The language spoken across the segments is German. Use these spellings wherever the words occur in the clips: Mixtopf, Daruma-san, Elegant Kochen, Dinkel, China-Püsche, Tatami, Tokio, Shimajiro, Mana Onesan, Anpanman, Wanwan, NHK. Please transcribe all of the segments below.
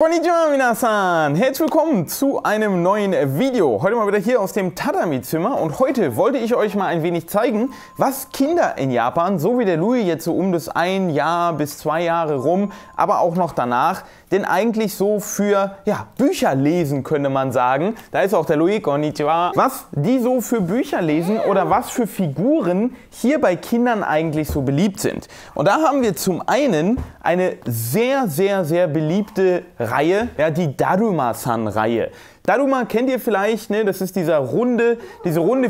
Konnichiwa Minasan! Herzlich willkommen zu einem neuen Video. Heute mal wieder hier aus dem Tatami-Zimmer und heute wollte ich euch mal ein wenig zeigen, was Kinder in Japan, so wie der Louis jetzt so um das 1 bis 2 Jahre rum, aber auch noch danach, denn eigentlich so für Bücher lesen, könnte man sagen. Da ist auch der Louis, konnichiwa. Was die so für Bücher lesen oder was für Figuren hier bei Kindern eigentlich so beliebt sind. Und da haben wir zum einen eine sehr, sehr, sehr beliebte Reihe, die Daruma-san-Reihe. Daruma kennt ihr vielleicht, ne? Das ist diese runde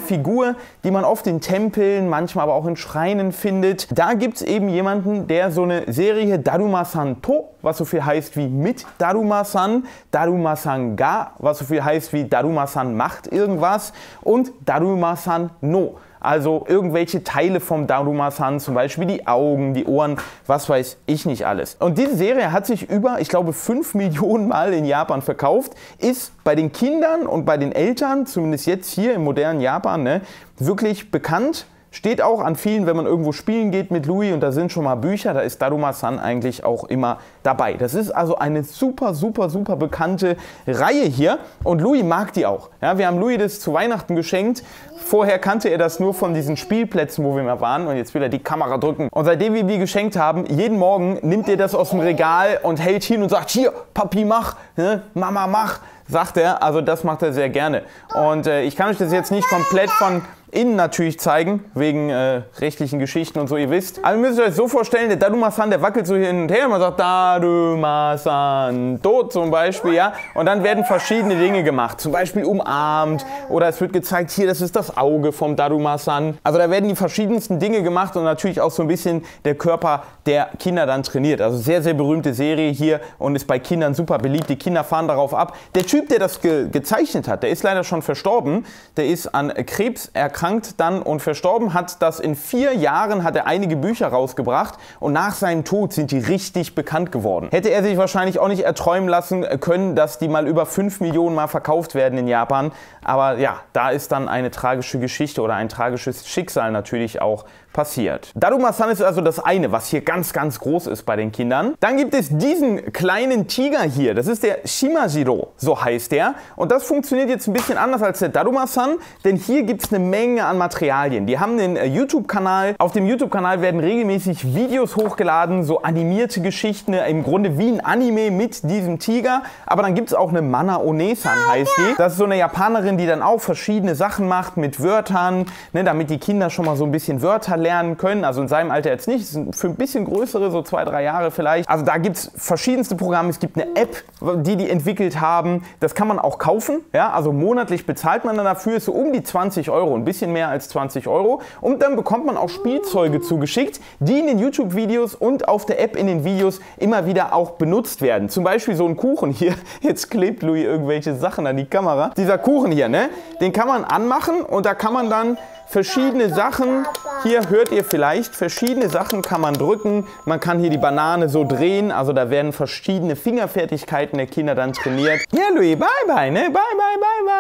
Figur, die man oft in Tempeln, manchmal aber auch in Schreinen findet. Da gibt es eben jemanden, der so eine Serie Daruma-san to, was so viel heißt wie mit Daruma-san, Daruma-san ga, was so viel heißt wie Daruma-san macht irgendwas und Daruma-san no. Also irgendwelche Teile vom Daruma-san, zum Beispiel die Augen, die Ohren, was weiß ich nicht alles. Und diese Serie hat sich über, ich glaube, 5 Millionen Mal in Japan verkauft, ist bei den Kindern und bei den Eltern, zumindest jetzt hier im modernen Japan, ne, wirklich bekannt. Steht auch an vielen, wenn man irgendwo spielen geht mit Louis und da sind schon mal Bücher, da ist Daruma-san eigentlich auch immer dabei. Das ist also eine super, super, super bekannte Reihe hier und Louis mag die auch. Ja, wir haben Louis das zu Weihnachten geschenkt. Vorher kannte er das nur von diesen Spielplätzen, wo wir mal waren und jetzt will er die Kamera drücken. Und seitdem wir die geschenkt haben, jeden Morgen nimmt er das aus dem Regal und hält hin und sagt, hier, Papi, mach, ne? Mama, mach, sagt er. Also das macht er sehr gerne. Und ich kann euch das jetzt nicht komplett von innen natürlich zeigen, wegen rechtlichen Geschichten und so, ihr wisst. Aber ihr müsst euch so vorstellen, der Daruma-san, der wackelt so hin und her und man sagt Daruma-san tot zum Beispiel, ja. Und dann werden verschiedene Dinge gemacht, zum Beispiel umarmt oder es wird gezeigt, hier, das ist das Auge vom Daruma-san. Also da werden die verschiedensten Dinge gemacht und natürlich auch so ein bisschen der Körper der Kinder dann trainiert. Also sehr, sehr berühmte Serie hier und ist bei Kindern super beliebt. Die Kinder fahren darauf ab. Der Typ, der das gezeichnet hat, der ist leider schon verstorben. Der ist an Krebs erkrankt dann und verstorben, hat das in 4 Jahren, hat er einige Bücher rausgebracht und nach seinem Tod sind die richtig bekannt geworden. Hätte er sich wahrscheinlich auch nicht erträumen lassen können, dass die mal über 5 Millionen Mal verkauft werden in Japan, aber ja, da ist dann eine tragische Geschichte oder ein tragisches Schicksal natürlich auch passiert. Daruma-san ist also das eine, was hier ganz, ganz groß ist bei den Kindern. Dann gibt es diesen kleinen Tiger hier, das ist der Shimajiro, so heißt der und das funktioniert jetzt ein bisschen anders als der Daruma-san, denn hier gibt es eine Menge an Materialien. Die haben einen YouTube-Kanal. Auf dem YouTube-Kanal werden regelmäßig Videos hochgeladen, so animierte Geschichten, im Grunde wie ein Anime mit diesem Tiger. Aber dann gibt es auch eine Mana Onesan, heißt die. Das ist so eine Japanerin, die dann auch verschiedene Sachen macht mit Wörtern, ne, damit die Kinder schon mal so ein bisschen Wörter lernen können. Also in seinem Alter jetzt nicht, für ein bisschen größere, so 2, 3 Jahre vielleicht. Also da gibt es verschiedenste Programme. Es gibt eine App, die entwickelt haben. Das kann man auch kaufen. Ja? Also monatlich bezahlt man dann dafür, ist so um die 20 €. Ein bisschen mehr als 20 €. Und dann bekommt man auch Spielzeuge zugeschickt, die in den YouTube-Videos und auf der App in den Videos immer wieder auch benutzt werden. Zum Beispiel so ein Kuchen hier. Jetzt klebt Louis irgendwelche Sachen an die Kamera. Dieser Kuchen hier, ne? Den kann man anmachen und da kann man dann verschiedene Sachen, hier hört ihr vielleicht, verschiedene Sachen kann man drücken. Man kann hier die Banane so drehen, also da werden verschiedene Fingerfertigkeiten der Kinder dann trainiert. Ja, Louis, bye bye, ne? Bye, bye, bye, bye.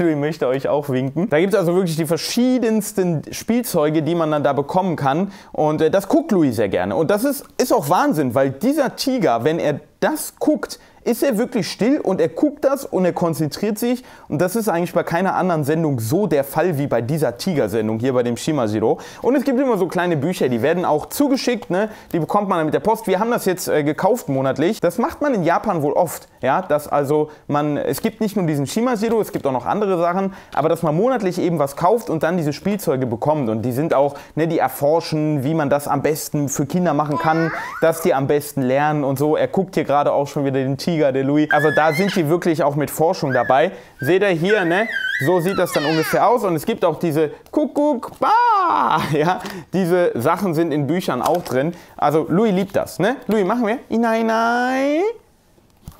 Louis möchte euch auch winken. Da gibt es also wirklich die verschiedensten Spielzeuge, die man dann da bekommen kann. Und das guckt Louis sehr gerne. Und das ist auch Wahnsinn, weil dieser Tiger, wenn er das guckt, ist er wirklich still und er guckt das und er konzentriert sich und das ist eigentlich bei keiner anderen Sendung so der Fall wie bei dieser Tiger-Sendung hier bei dem Shimajiro. Und es gibt immer so kleine Bücher, die werden auch zugeschickt, ne? Die bekommt man dann mit der Post. Wir haben das jetzt gekauft monatlich. Das macht man in Japan wohl oft, ja, dass also man, es gibt nicht nur diesen Shimajiro, es gibt auch noch andere Sachen, aber dass man monatlich eben was kauft und dann diese Spielzeuge bekommt und die sind auch, ne, die erforschen, wie man das am besten für Kinder machen kann, dass die am besten lernen und so. Er guckt hier gerade auch schon wieder den Tiger, der Louis. Also da sind die wirklich auch mit Forschung dabei. Seht ihr hier, ne? So sieht das dann ungefähr aus. Und es gibt auch diese Kuckuck, bah! Ja, diese Sachen sind in Büchern auch drin. Also Louis liebt das, ne? Louis, machen wir. Inai, inai,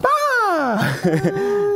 bah!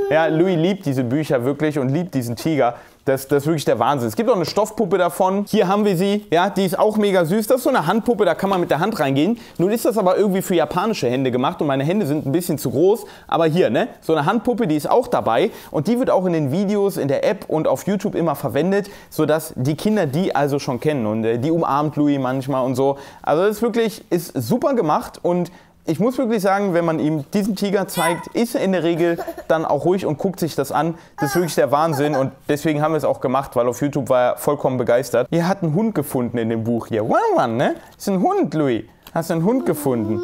Ja, Louis liebt diese Bücher wirklich und liebt diesen Tiger. Das ist wirklich der Wahnsinn. Es gibt auch eine Stoffpuppe davon. Hier haben wir sie. Ja, die ist auch mega süß. Das ist so eine Handpuppe, da kann man mit der Hand reingehen. Nun ist das aber irgendwie für japanische Hände gemacht und meine Hände sind ein bisschen zu groß. Aber hier, ne? So eine Handpuppe, die ist auch dabei. Und die wird auch in den Videos, in der App und auf YouTube immer verwendet, sodass die Kinder die also schon kennen. Und die umarmt Louis manchmal und so. Also das ist wirklich, ist super gemacht und ich muss wirklich sagen, wenn man ihm diesen Tiger zeigt, ist er in der Regel dann auch ruhig und guckt sich das an. Das ist wirklich der Wahnsinn und deswegen haben wir es auch gemacht, weil auf YouTube war er vollkommen begeistert. Ihr habt einen Hund gefunden in dem Buch hier. Wanwan, ne? Das ist ein Hund, Louis. Hast du einen Hund gefunden?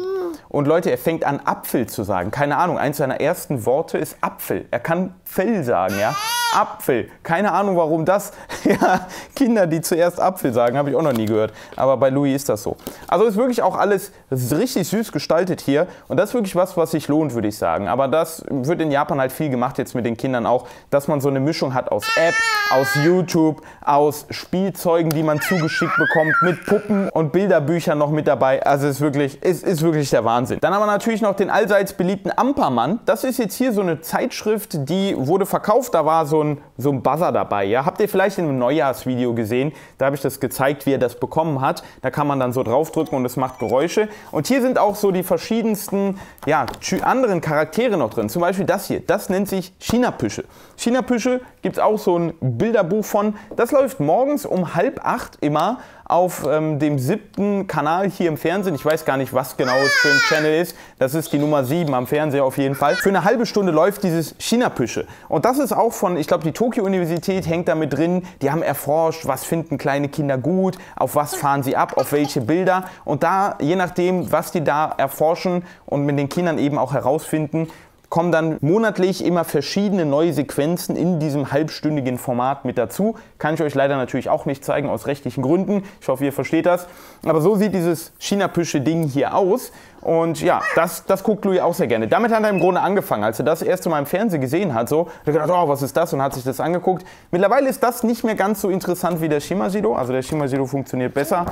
Und Leute, er fängt an, Apfel zu sagen. Keine Ahnung, eins seiner ersten Worte ist Apfel. Er kann Fell sagen, ja? Apfel. Keine Ahnung, warum das. Ja, Kinder, die zuerst Apfel sagen, habe ich auch noch nie gehört. Aber bei Louis ist das so. Also ist wirklich auch alles richtig süß gestaltet hier. Und das ist wirklich was, was sich lohnt, würde ich sagen. Aber das wird in Japan halt viel gemacht jetzt mit den Kindern auch, dass man so eine Mischung hat aus App, aus YouTube, aus Spielzeugen, die man zugeschickt bekommt, mit Puppen und Bilderbüchern noch mit dabei. Also es ist wirklich der Wahnsinn. Dann haben wir natürlich noch den allseits beliebten Anpanman. Das ist jetzt hier so eine Zeitschrift, die wurde verkauft. Da war so ein Buzzer dabei, ja. Habt ihr vielleicht in einem Neujahrsvideo gesehen, da habe ich das gezeigt, wie er das bekommen hat. Da kann man dann so draufdrücken und es macht Geräusche. Und hier sind auch so die verschiedensten, ja, anderen Charaktere noch drin. Zum Beispiel das hier, das nennt sich China-Püsche. China-Püsche gibt es auch so ein Bilderbuch von. Das läuft morgens um 7:30 immer auf dem 7. Kanal hier im Fernsehen. Ich weiß gar nicht, was genau es für ein Channel ist. Das ist die Nummer 7 am Fernseher auf jeden Fall. Für eine halbe Stunde läuft dieses China-Püsche. Und das ist auch von, ich glaube, die Tokio-Universität hängt damit drin. Die haben erforscht, was finden kleine Kinder gut, auf was fahren sie ab, auf welche Bilder. Und da, je nachdem, was die da erforschen und mit den Kindern eben auch herausfinden, kommen dann monatlich immer verschiedene neue Sequenzen in diesem halbstündigen Format mit dazu. Kann ich euch leider natürlich auch nicht zeigen, aus rechtlichen Gründen. Ich hoffe, ihr versteht das. Aber so sieht dieses China-Püsche-Ding hier aus. Und ja, das guckt Louis auch sehr gerne. Damit hat er im Grunde angefangen. Als er das erste Mal im Fernsehen gesehen hat, so, hat er gedacht, oh, was ist das? Und hat sich das angeguckt. Mittlerweile ist das nicht mehr ganz so interessant wie der Shimajiro. Also der Shimajiro funktioniert besser.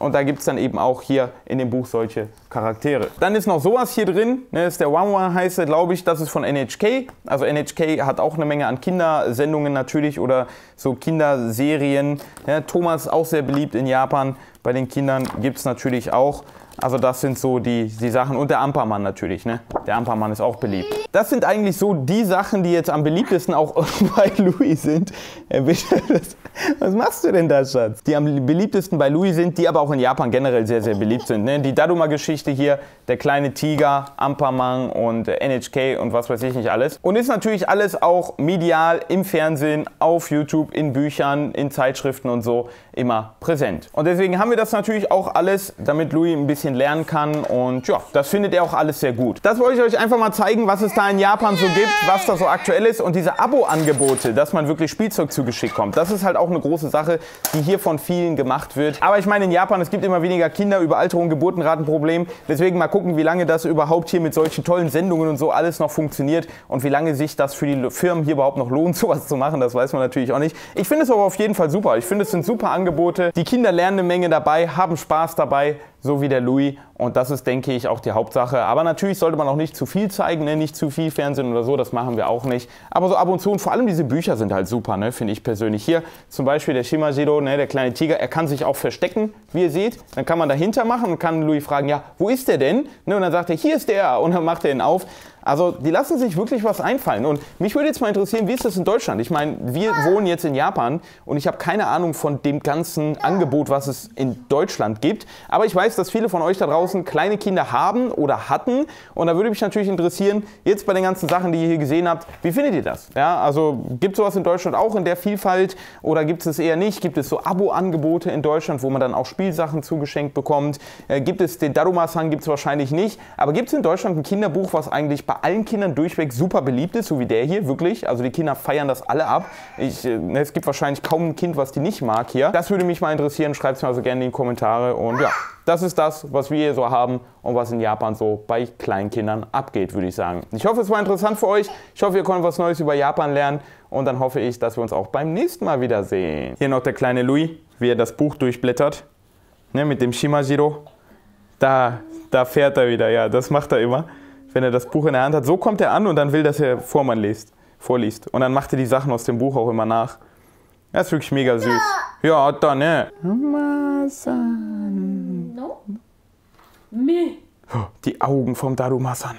Und da gibt es dann eben auch hier in dem Buch solche Charaktere. Dann ist noch sowas hier drin. Das ist der Wanwan, heißt er, glaube ich. Das ist von NHK. Also NHK hat auch eine Menge an Kindersendungen natürlich oder so Kinderserien. Ja, Thomas auch sehr beliebt in Japan. Bei den Kindern gibt es natürlich auch. Also das sind so die Sachen. Und der Anpanman natürlich, ne? Der Anpanman ist auch beliebt. Das sind eigentlich so die Sachen, die jetzt am beliebtesten auch bei Louis sind. Was machst du denn da, Schatz? Die am beliebtesten bei Louis sind, die aber auch in Japan generell sehr, sehr beliebt sind, ne? Die Daruma-Geschichte hier, der kleine Tiger, Anpanman und NHK und was weiß ich nicht alles. Und ist natürlich alles auch medial im Fernsehen, auf YouTube, in Büchern, in Zeitschriften und so immer präsent. Und deswegen haben wir das natürlich auch alles, damit Louis ein bisschen lernen kann und ja, das findet er auch alles sehr gut. Das wollte ich euch einfach mal zeigen, was es da in Japan so gibt, was da so aktuell ist und diese Abo-Angebote, dass man wirklich Spielzeug zugeschickt kommt. Das ist halt auch eine große Sache, die hier von vielen gemacht wird. Aber ich meine, in Japan, es gibt immer weniger Kinder, Überalterung, Geburtenratenproblem. Deswegen mal gucken, wie lange das überhaupt hier mit solchen tollen Sendungen und so alles noch funktioniert und wie lange sich das für die Firmen hier überhaupt noch lohnt, sowas zu machen. Das weiß man natürlich auch nicht. Ich finde es aber auf jeden Fall super. Ich finde, es sind super Angebote. Die Kinder lernen eine Menge dabei, haben Spaß dabei, so wie der Louis. Und das ist, denke ich, auch die Hauptsache. Aber natürlich sollte man auch nicht zu viel zeigen, ne? Nicht zu viel Fernsehen oder so, das machen wir auch nicht. Aber so ab und zu und vor allem diese Bücher sind halt super, ne? Finde ich persönlich. Hier zum Beispiel der Shimajiro, ne? Der kleine Tiger, er kann sich auch verstecken, wie ihr seht. Dann kann man dahinter machen und kann Louis fragen, ja, wo ist der denn? Ne? Und dann sagt er, hier ist der und dann macht er ihn auf. Also die lassen sich wirklich was einfallen und mich würde jetzt mal interessieren, wie ist das in Deutschland? Ich meine, wir wohnen jetzt in Japan und ich habe keine Ahnung von dem ganzen Angebot, was es in Deutschland gibt. Aber ich weiß, dass viele von euch da draußen kleine Kinder haben oder hatten und da würde mich natürlich interessieren, jetzt bei den ganzen Sachen, die ihr hier gesehen habt, wie findet ihr das? Ja, also gibt es sowas in Deutschland auch in der Vielfalt oder gibt es es eher nicht? Gibt es so Abo-Angebote in Deutschland, wo man dann auch Spielsachen zugeschenkt bekommt? Gibt es den Daruma-san? Gibt es wahrscheinlich nicht. Aber gibt es in Deutschland ein Kinderbuch, was eigentlich bei allen Kindern durchweg super beliebt ist, so wie der hier, wirklich. Also die Kinder feiern das alle ab. Es gibt wahrscheinlich kaum ein Kind, was die nicht mag hier. Das würde mich mal interessieren. Schreibt es mir also gerne in die Kommentare. Und ja, das ist das, was wir hier so haben und was in Japan so bei Kleinkindern abgeht, würde ich sagen. Ich hoffe, es war interessant für euch. Ich hoffe, ihr konntet was Neues über Japan lernen. Und dann hoffe ich, dass wir uns auch beim nächsten Mal wiedersehen. Hier noch der kleine Louis, wie er das Buch durchblättert. Ne, mit dem Shimajiro. Da fährt er wieder. Ja, das macht er immer, wenn er das Buch in der Hand hat. So kommt er an und dann will, dass er vorliest. Und dann macht er die Sachen aus dem Buch auch immer nach. Das ist wirklich mega süß. Ja, dann, ne? Die Augen vom Daruma-san.